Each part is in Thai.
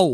ตั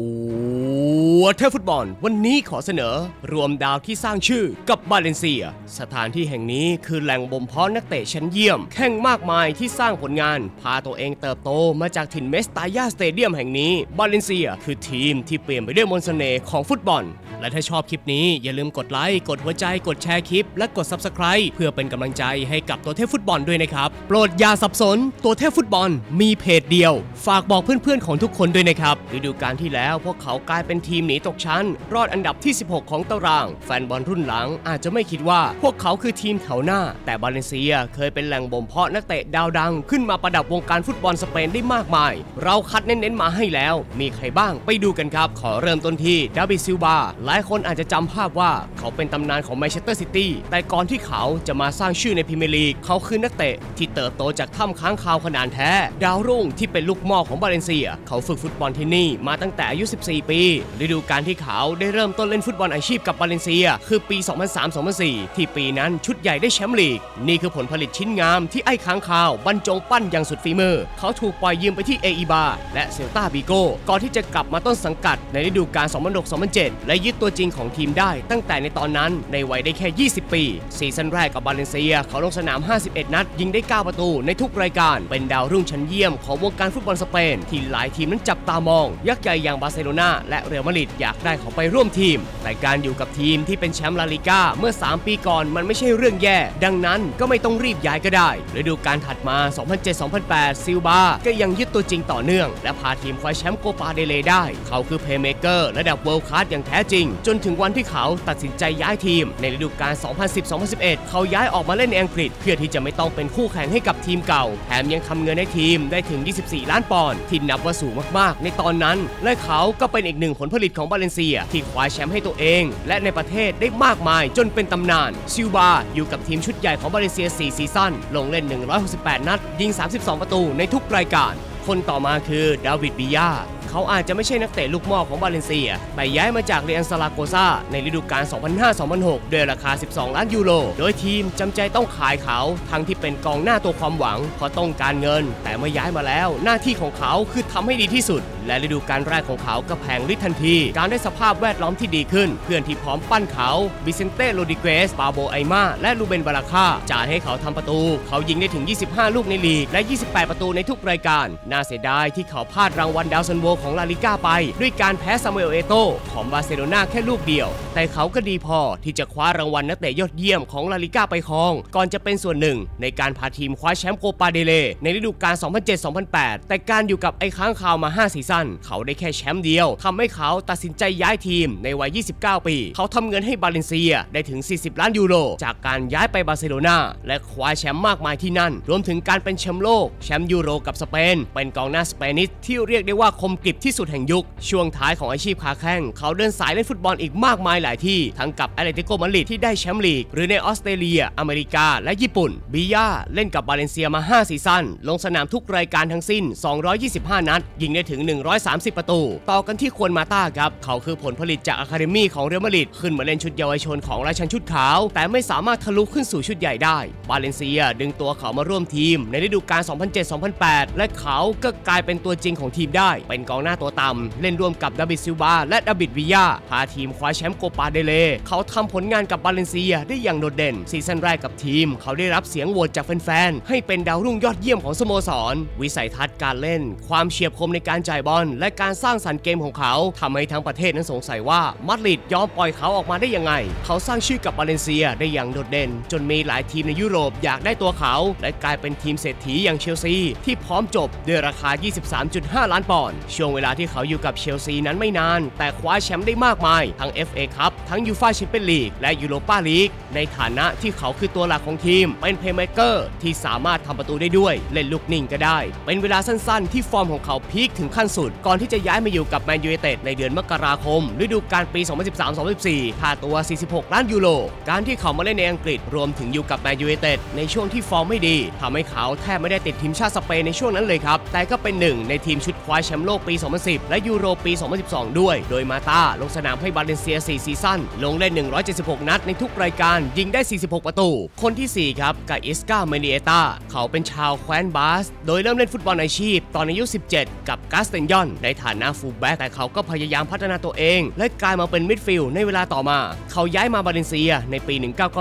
วเทพฟุตบอลวันนี้ขอเสนอรวมดาวที่สร้างชื่อกับบาเลนเซียสถานที่แห่งนี้คือแหล่งบ่มเพาะนักเตะชั้นเยี่ยมแข่งมากมายที่สร้างผลงานพาตัวเองเติบโตมาจากถิ่นเมสตายาสเตเดียมแห่งนี้บาเลนเซียคือทีมที่เปลี่ยนไปด้วยมนต์เสน่ห์ของฟุตบอลและถ้าชอบคลิปนี้อย่าลืมกดไลค์กดหัวใจกดแชร์คลิปและกด Subscribe เพื่อเป็นกำลังใจให้กับตัวเทพฟุตบอลด้วยนะครับโปรดอย่าสับสนตัวเทพฟุตบอลมีเพจเดียวฝากบอกเพื่อนๆของทุกคนด้วยนะครับฤดูกาลที่แล้วพวกเขากลายเป็นทีมหนีตกชั้นรอดอันดับที่16ของตารางแฟนบอลรุ่นหลังอาจจะไม่คิดว่าพวกเขาคือทีมแถวหน้าแต่บาเลนเซียเคยเป็นแหล่งบ่มเพาะนักเตะดาวดังขึ้นมาประดับวงการฟุตบอลสเปนได้มากมายเราคัดเน้นๆมาให้แล้วมีใครบ้างไปดูกันครับขอเริ่มต้นที่ดาวิดซิลวาหลายคนอาจจะจำภาพว่าเขาเป็นตำนานของแมนเชสเตอร์ซิตี้แต่ก่อนที่เขาจะมาสร้างชื่อในพรีเมียร์ลีกเขาคือนักเตะที่เติบโตจากถ้ำค้างคาวขนาดแท้ดาวรุ่งที่เป็นลูกหม้อของบาเลนเซียเขาฝึกฟุตบอลที่นี่มาตั้งแต่อายุ14ปีฤดูกาลที่เขาได้เริ่มต้นเล่นฟุตบอลอาชีพกับบาเลนเซียคือปี 2003-2004 ที่ปีนั้นชุดใหญ่ได้แชมป์ลีกนี่คือผลผลิตชิ้นงามที่ไอ้ค้างคาวบรรจงปั้นอย่างสุดฝีมือเขาถูกปล่อยยืมไปที่เออิบาและเซลตาบิโก้ก่อนที่จะกลับมาต้นสังกัดในฤดูกาล 2006-2007 และยึดตัวจริงของทีมได้ตั้งแต่ในตอนนั้นในวัยได้แค่20ปีซีซั่นแรกกับบาเลนเซียเขาลงสนาม51นัดยิงได้9ประตูในทุกรายการเป็นดาวรุ่งชั้นเยี่ยมของวงการฟุตบอลสเปนที่หลายทีมนั้นจับตามองยักษ์ใหญ่อย่างบาร์เซโลนาและเรอัลมาดริดอยากได้เขาไปร่วมทีมแต่การอยู่กับทีมที่เป็นแชมป์ลาลิก้าเมื่อ3ปีก่อนมันไม่ใช่เรื่องแย่ดังนั้นก็ไม่ต้องรีบย้ายก็ได้ฤดูกาลถัดมา 2007-2008 ซิลบาก็ยังยึดตัวจริงต่อเนื่องและพาทีมคว้าแชมป์โกปาเดเลย์ได้เขาคือเพลย์เมกเกอร์ระดับเวิลด์คลาสอย่างแท้จริงจนถึงวันที่เขาตัดสินใจย้ายทีมในฤดูกาล 2010-2011 เขาย้ายออกมาเล่นในอังกฤษเพื่อที่จะไม่ต้องเป็นคู่แข่งให้กับทีมเก่าแถมยังทำเงินให้ทีมได้ถึง24ล้านปอนด์ที่นับว่าสูงมากๆในตอนนั้นและเขาก็เป็นอีกหนึ่งผลผลิตของบาเลนเซียที่คว้าแชมป์ให้ตัวเองและในประเทศได้มากมายจนเป็นตำนานซิลวาอยู่กับทีมชุดใหญ่ของบาเลนเซีย4ซีซั่นลงเล่น168นัดยิง32ประตูในทุกรายการคนต่อมาคือดาวิดบิยาเขาอาจจะไม่ใช่นักเตะลูกหม้อของบาเลนเซียแต่ย้ายมาจากเรอัลซาราโกซาในฤดูกาล 2005-2006 ด้วยราคา12ล้านยูโรโดยทีมจำใจต้องขายเขาทั้งที่เป็นกองหน้าตัวความหวังเพราะต้องการเงินแต่เมื่อย้ายมาแล้วหน้าที่ของเขาคือทำให้ดีที่สุดและฤดูกาลแรกของเขาก็แพงลิทันทีการได้สภาพแวดล้อมที่ดีขึ้นเพื่อนที่พร้อมปั้นเขาวิเซนเต้ โรดริเกส ปาโบ ไอม่าและลูเบน บาราคาจ่ายให้เขาทำประตูเขายิงได้ถึง25ลูกในลีกและ28ประตูในทุกรายการน่าเสียดายที่เขาพลาดรางวัลดาวซันโวของลาลิก้าไปด้วยการแพ้ซามูเอล เอโตของบาร์เซโลนาแค่ลูกเดียวแต่เขาก็ดีพอที่จะคว้ารางวัลนักเตะยอดเยี่ยมของลาลิก้าไปครองก่อนจะเป็นส่วนหนึ่งในการพาทีมคว้าแชมป์โกปาเดเลย์ในฤดูกาล 2007-2008 แต่การอยู่กับไอ้ค้างคาวมา5ซีซั่นเขาได้แค่แชมป์เดียวทำให้เขาตัดสินใจย้ายทีมในวัย29ปีเขาทำเงินให้บาเลนเซียได้ถึง40ล้านยูโรจากการย้ายไปบาร์เซโลนาและคว้าแชมป์มากมายที่นั่นรวมถึงการเป็นแชมป์โลกแชมป์ยูโรกับสเปนเป็นกองหน้าสเปนิชที่เรียกได้ว่าคมกริบที่สุดแห่งยุคช่วงท้ายของอาชีพขาแข้งเขาเดินสายเล่นฟุตบอลอีกมากมายหลายที่ทั้งกับแอตเลติโกมาดริดที่ได้แชมป์ลีกหรือในออสเตรเลียอเมริกาและญี่ปุ่นบิยาเล่นกับบาเลนเซียมา5ซีซั่นลงสนามทุกรายการทั้งสิ้น225นัดยิงได้ถึง130ประตูต่อกันที่ควนมาต้าครับเขาคือผลผลิตจากอะคาเดมี่ของเรอัลมาดริดขึ้นมาเล่นชุดเยาวชนของราชันชุดขาวแต่ไม่สามารถทะลุขึ้นสู่ชุดใหญ่ได้บาเลนเซียดึงตัวเขามาร่วมทีมในฤดูกาล 2007-2008 และเขาก็กลายเป็นตัวจริงของทีมได้เป็นกองหน้าตัวต่ำเล่นร่วมกับดาวิดซิลวาและดาวิดวิยาพาทีมคว้าแชมป์โกปาเดเลย์เขาทำผลงานกับบาเลนเซียได้อย่างโดดเด่นซีซั่นแรกกับทีมเขาได้รับเสียงโหวตจากแฟนๆให้เป็นดาวรุ่งยอดเยี่ยมของสโมสรวิสัยทัศน์การเล่นความเฉียบคมในการจ่ายบอลและการสร้างสรรค์เกมของเขาทำให้ทั้งประเทศนั้นสงสัยว่ามาดริดยอมปล่อยเขาออกมาได้ยังไงเขาสร้างชื่อกับบาเลนเซียได้อย่างโดดเด่นจนมีหลายทีมในยุโรปอยากได้ตัวเขาและกลายเป็นทีมเศรษฐีอย่างเชลซีที่พร้อมจบด้วยราคา 23.5 ล้านปอนด์ช่วงเวลาที่เขาอยู่กับเชลซีนั้นไม่นานแต่คว้าแชมป์ได้มากมายทั้ง FA คัพทั้งยูฟ่าแชมเปี้ยนลีกและยูโรปาลีกในฐานะที่เขาคือตัวหลักของทีมเป็นเพลย์เมกเกอร์ที่สามารถทำประตูได้ด้วยเล่นลูกนิ่งก็ได้เป็นเวลาสั้นๆที่ฟอร์มของเขาพีคถึงขั้นสุดก่อนที่จะย้ายมาอยู่กับแมนยูไนเต็ดในเดือนมกราคมฤดูกาลปี 2013-2014 ค่าตัว 46 ล้านยูโรการที่เขามาเล่นในอังกฤษรวมถึงอยู่กับแมนยูไนเต็ดในช่วงที่ฟอร์มไม่ดีทำให้เขาแทบไม่ได้ติดทีมชาติสเปนในช่วงนั้นเลยครับแต่ก็เป็นหนึ่งในทีมชุดคว้าแชมป์โลกปี 2010และยูโรปี2012ด้วยโดยมาตาลงสนามให้บาเลนเซีย4ซีซั่นลงเล่น176นัดในทุกรายการยิงได้46ประตูคนที่4ครับกาอิสกาเมเนเอตาเขาเป็นชาวแคว้นบาสโดยเริ่มเล่นฟุตบอลอาชีพตอนอายุ17กับกาสเตนยอนในฐานะฟูลแบ็กแต่เขาก็พยายามพัฒนาตัวเองและกลายมาเป็นมิดฟิลด์ในเวลาต่อมาเขาย้ายมาบาเลนเซียในปี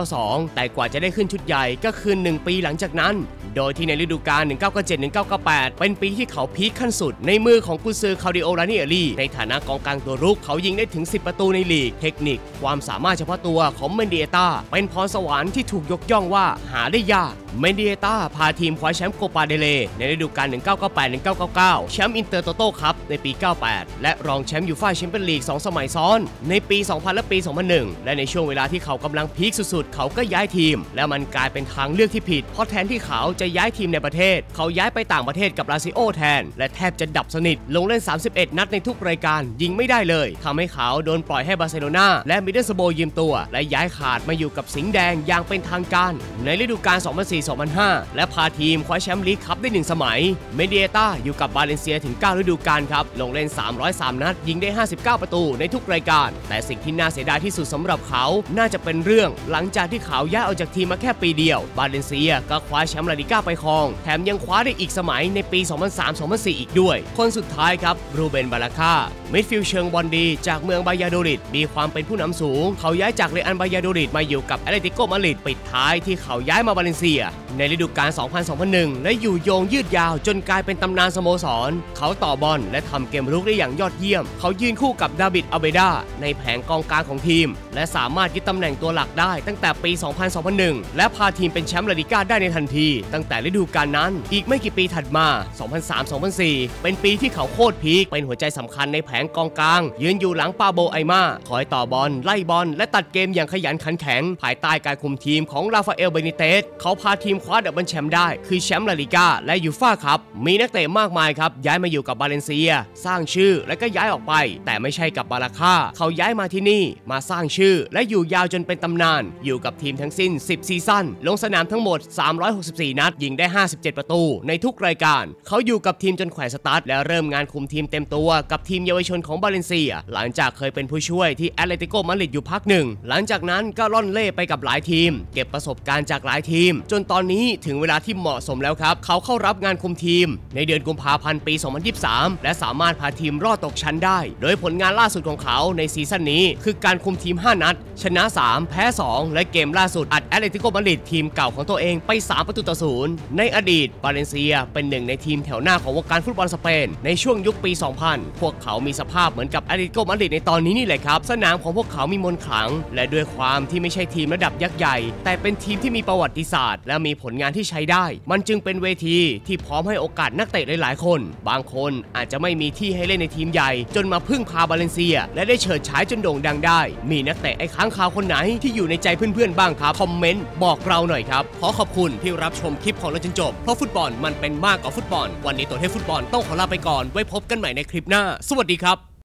1992แต่กว่าจะได้ขึ้นชุดใหญ่ก็คือ1ปีหลังจากนั้นโดยที่ในฤดูกาล1997-1998เป็นปีที่เขาพีคขั้นสุดในมือของกุนซือคาริโอ ลานิเอลีในฐานะกองกลางตัวรุกเขายิงได้ถึง10ประตูในลีกเทคนิคความสามารถเฉพาะตัวของเมนดิเอต้าเป็นพรสวรรค์ที่ถูกยกย่องว่าหาได้ยากเมนดิเอต้าพาทีมคว้าแชมป์โคปาเดเลในฤดูกาล 1998-1999 แชมป์อินเตอร์โตโต้คัพในปี 98 และรองแชมป์ยูฟ่าแชมเปี้ยนลีก2สมัยซ้อนในปี 2000 และปี 2001 และในช่วงเวลาที่เขากำลังพีคสุดๆเขาก็ย้ายทีมและมันกลายเป็นทางเลือกที่ผิดเพราะแทนที่เขาจะย้ายทีมในประเทศเขาย้ายไปต่างประเทศกับลาซิโอแทนและแทบจะดับสนิทลงเล่น31นัดในทุกรายการยิงไม่ได้เลยทำให้เขาโดนปล่อยให้บาร์เซโลนาและมิดเดิลสโบยืมตัวและย้ายขาดมาอยู่กับสิงห์แดงอย่างเป็นทางการในฤดูกาล 2004-2005 และพาทีมคว้าแชมป์ลีกคัพได้1สมัยเมเดต้าอยู่กับบาเลนเซียถึง9ฤดูกาลครับลงเล่น303นัดยิงได้59ประตูในทุกรายการแต่สิ่งที่น่าเสียดายที่สุดสำหรับเขาน่าจะเป็นเรื่องหลังจากที่เขาย้ายออกจากทีมมาแค่ปีเดียวบาเลนเซียก็คว้าแชมป์ลาลิก้าไปครองแถมยังคว้าได้อีกสมัยในปี 2003-2004 อีกด้วยคนสุดท้ายครับรูเบน บาราก้ามิดฟิลด์เชิงบอลดีจากเมืองบายาโดลิดมีความเป็นผู้นำสูงเขาย้ายจากเรอัลบายาโดลิดมาอยู่กับแอตเลติโกมาดริดปิดท้ายที่เขาย้ายมาบาเลนเซียในฤดูกาล 2000-2001 และอยู่โยงยืดยาวจนกลายเป็นตำนานสโมสรเขาต่อบอลและทำเกมรุกได้อย่างยอดเยี่ยมเขายืนคู่กับดาวิด อัลเบดาในแผงกองกลางของทีมและสามารถยึดตำแหน่งตัวหลักได้ตั้งแต่ปี 2000-2001 และพาทีมเป็นแชมป์ลาลิก้าได้ในทันทีตั้งแต่ฤดูกาลนั้นอีกไม่กี่ปีถัดมา 2003-2004 เป็นปีที่เขาโคตรพีคเป็นหัวใจสำคัญในแผงกองกลางยืนอยู่หลังปาโบไอมาคอยต่อบอลไล่บอลและตัดเกมอย่างขยันขันแข็งภายใต้การคุมทีมของราฟาเอล เบนิเตสเขาพาทีมคว้าดับเบิลแชมป์ได้คือแชมป์ลาลิก้าและยูฟ่าคัพมีนักเตะมากมายครับย้ายมาอยู่กับบาเลนเซียสร้างชื่อและก็ย้ายออกไปแต่ไม่ใช่กับบาราก้าเขาย้ายมาที่นี่มาสร้างชื่อและอยู่ยาวจนเป็นตำนานอยู่กับทีมทั้งสิ้น10ซีซั่นลงสนามทั้งหมด364นัดยิงได้57ประตูในทุกรายการเขาอยู่กับทีมจนแขวนสตาร์ทและเริ่มงานคุมทีมเต็มตัวกับทีมเยาวชนของบาเลนเซียหลังจากเคยเป็นผู้ช่วยที่แอตเลติโกมาดริดอยู่พักหนึ่งหลังจากนั้นก็ล่อนเล่ไปกับหลายทีมเก็บประสบการณ์จากหลายทีมจนตอนนี้ถึงเวลาที่เหมาะสมแล้วครับเขาเข้ารับงานคุมทีมในเดือนกุมภาพันธ์ปี2023และสามารถพาทีมรอดตกชั้นได้โดยผลงานล่าสุดของเขาในซีซั่นนี้คือการคุมทีม5นัดชนะ3แพ้2และเกมล่าสุดอัดแอตเลติโกมาดริดทีมเก่าของตัวเองไป3-0ในอดีตบาเลนเซียเป็นหนึ่งในทีมแถวหน้าของวงการฟุตบอลสเปนในช่วงยุคปี 2000 พวกเขามีสภาพเหมือนกับแอตเลติโกมาดริดในตอนนี้นี่แหละครับสนามของพวกเขามีมนต์ขลังและด้วยความที่ไม่ใช่ทีมระดับยักษ์ใหญ่แต่เป็นทีมที่มีประวัติศาสตร์และมีผลงานที่ใช้ได้มันจึงเป็นเวทีที่พร้อมให้โอกาสนักเตะหลายๆคนบางคนอาจจะไม่มีที่ให้เล่นในทีมใหญ่จนมาพึ่งพาบาเลนเซียและได้เฉิดฉายจนโด่งดังได้มีนักเตะไอ้ค้างคาวคนไหนที่อยู่ในใจเพื่อนๆบ้างครับคอมเมนต์บอกเราหน่อยครับขอขอบคุณที่รับชมคลิปของเราจนจบเพราะฟุตบอลมันเป็นมากกว่าฟุตบอลวันนี้ตัวให้ฟุตบอลต้องขอลาไปก่อนไว้พบกันใหม่ในคลิปหน้าสวัสดีครับ